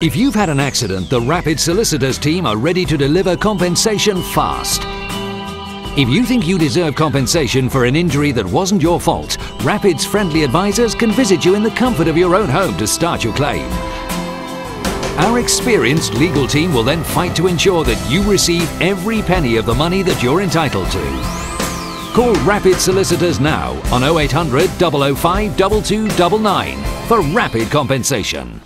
If you've had an accident, the Rapid Solicitors team are ready to deliver compensation fast. If you think you deserve compensation for an injury that wasn't your fault, Rapid's friendly advisors can visit you in the comfort of your own home to start your claim. Our experienced legal team will then fight to ensure that you receive every penny of the money that you're entitled to. Call Rapid Solicitors now on 0800 005 2299 for rapid compensation.